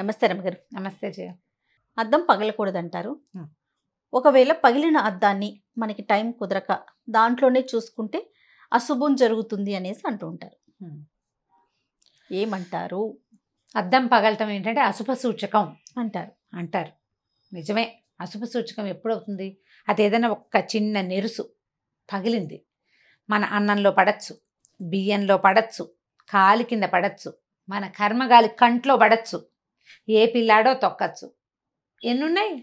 నమస్తే రమగారు. నమస్తే జయ. అద్దం పగలకూడదంటారు. ఒకవేళ పగిలిన అద్దాన్ని మనకి టైం కుదరక దాంట్లోనే చూసుకుంటే అశుభం జరుగుతుంది అనేసి అంటూ ఉంటారు. ఏమంటారు? అద్దం పగలటం ఏంటంటే అశుభ సూచకం అంటారు. నిజమే, అశుభ సూచకం ఎప్పుడవుతుంది? అదేదైనా ఒక్క చిన్న నెరుసు పగిలింది, మన అన్నంలో పడచ్చు, బియ్యంలో పడచ్చు, కాలి కింద పడచ్చు, మన కర్మగాలి కంట్లో పడచ్చు, ఏ పిల్లాడో తొక్కచ్చు. ఎన్నున్నాయి?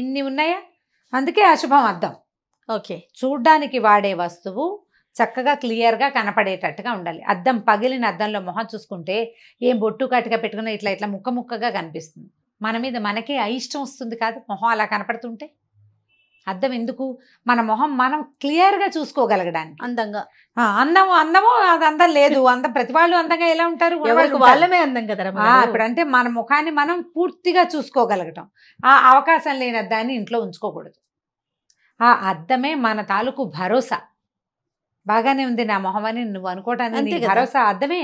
ఇన్ని ఉన్నాయా? అందుకే అశుభం అద్దం. ఓకే, చూడ్డానికి వాడే వస్తువు చక్కగా క్లియర్గా కనపడేటట్టుగా ఉండాలి. అద్దం పగిలిన అద్దంలో మొహం చూసుకుంటే ఏం బొట్టు కాటిగా పెట్టుకున్నా ఇట్లా ఇట్లా ముక్క ముక్కగా కనిపిస్తుంది. మన మీద మనకే అయిష్టం వస్తుంది కాదు మొహం అలా కనపడుతుంటే. అద్దం ఎందుకు? మన మొహం మనం క్లియర్గా చూసుకోగలగడానికి, అందంగా. అందమో అది అందం లేదు. అందం ప్రతి వాళ్ళు అందంగా ఎలా ఉంటారు? వాళ్ళమే అందం కదా. ఇప్పుడంటే మన ముఖాన్ని మనం పూర్తిగా చూసుకోగలగటం, ఆ అవకాశం లేని అద్దాన్ని ఇంట్లో ఉంచుకోకూడదు. ఆ అద్దమే మన తాలూకు భరోసా. బాగానే ఉంది నా మొహం అని నువ్వు అనుకోవటానికి భరోసా అద్దమే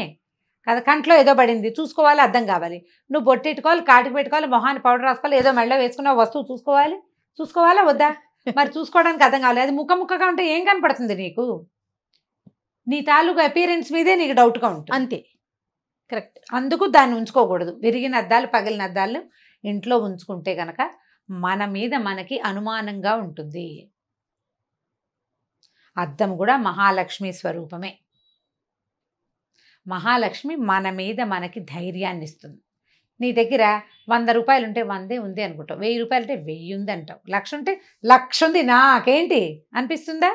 కదా. కంట్లో ఏదో పడింది, చూసుకోవాలి, అద్దం కావాలి. నువ్వు బొట్టెట్టుకోవాలి, కాటికి పెట్టుకోవాలి, మొహాన్ని పౌడర్ రాసుకోవాలి, ఏదో మెళ్ళో వేసుకున్న వస్తువు చూసుకోవాలా వద్దా? మరి చూసుకోవడానికి అర్థం కావాలి. అది ముఖ ముఖగా ఉంటే ఏం కనపడుతుంది నీకు? నీ తాలూకు అపీరెన్స్ మీదే నీకు డౌట్గా ఉంటుంది, అంతే. కరెక్ట్. అందుకు దాన్ని ఉంచుకోకూడదు. విరిగిన అద్దాలు, పగిలిన అద్దాలు ఇంట్లో ఉంచుకుంటే కనుక మన మీద మనకి అనుమానంగా ఉంటుంది. అద్దం కూడా మహాలక్ష్మి స్వరూపమే. మహాలక్ష్మి మన మీద మనకి ధైర్యాన్ని ఇస్తుంది. నీ దగ్గర 100 రూపాయలు ఉంటే 100 ఉంది అనుకుంటావు, 1000 రూపాయలు ఉంటే 1000 ఉంది అంటావు, 1,00,000 ఉంటే 1,00,000 ఉంది నాకేంటి అనిపిస్తుందా?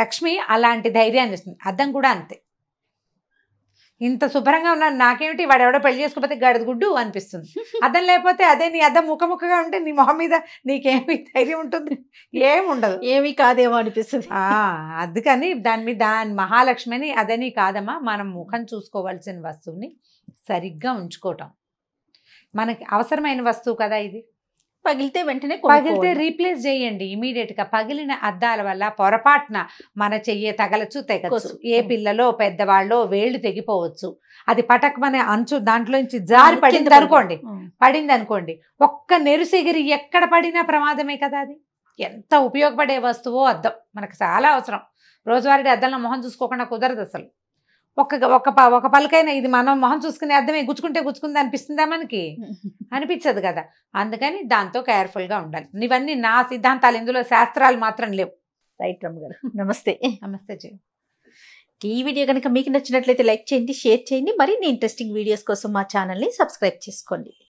లక్ష్మి అలాంటి ధైర్యాన్ని ఇస్తుంది. అద్దం కూడా అంతే. ఇంత శుభ్రంగా ఉన్నాను, నాకేమిటి వాడు ఎవడో పెళ్లి చేసుకోకపోతే గడిద గుడ్డు అనిపిస్తుంది. అద్దం లేకపోతే, అదే నీ అద్దం ముఖముఖగా ఉంటే నీ మొహం మీద నీకేమి ధైర్యం ఉంటుంది? ఏముండదు, ఏమీ కాదేమో అనిపిస్తుంది. అందుకని దాని మహాలక్ష్మి అని అదని కాదమ్మా. మనం ముఖం చూసుకోవాల్సిన వస్తువుని సరిగ్గా ఉంచుకోవటం మనకి అవసరమైన వస్తువు కదా. ఇది పగిలితే వెంటనే పగిలితే రీప్లేస్ చేయండి ఇమీడియట్గా. పగిలిన అద్దాల వల్ల పొరపాటున మన చెయ్యే తగలచ్చు, తెగచ్చు, ఏ పిల్లలో పెద్దవాళ్ళో వేళ్ళు తెగిపోవచ్చు. అది పటకమనే అంచు దాంట్లోంచి జారి పడింది అనుకోండి, ఒక్క నెరుసెగిరి ఎక్కడ పడినా ప్రమాదమే కదా. అది ఎంత ఉపయోగపడే వస్తువో అద్దం, మనకు చాలా అవసరం. రోజువారీ అద్దంలో మొహం చూసుకోకుండా కుదరదు అసలు. ఒక పలకైనా ఇది మనం మొహం చూసుకునే అద్దమే, గుచ్చుకుంది అనిపిస్తుందా? మనకి అనిపించదు కదా. అందుకని దాంతో కేర్ఫుల్గా ఉండాలి. ఇవన్నీ నా సిద్ధాంతాలు, ఇందులో శాస్త్రాలు మాత్రం లేవు. రైట్ రమ్మ గారు, నమస్తే. నమస్తే జీ. ఈ వీడియో కనుక మీకు నచ్చినట్లయితే లైక్ చేయండి, షేర్ చేయండి. మరిన్ని ఇంట్రెస్టింగ్ వీడియోస్ కోసం మా ఛానల్ని సబ్స్క్రైబ్ చేసుకోండి.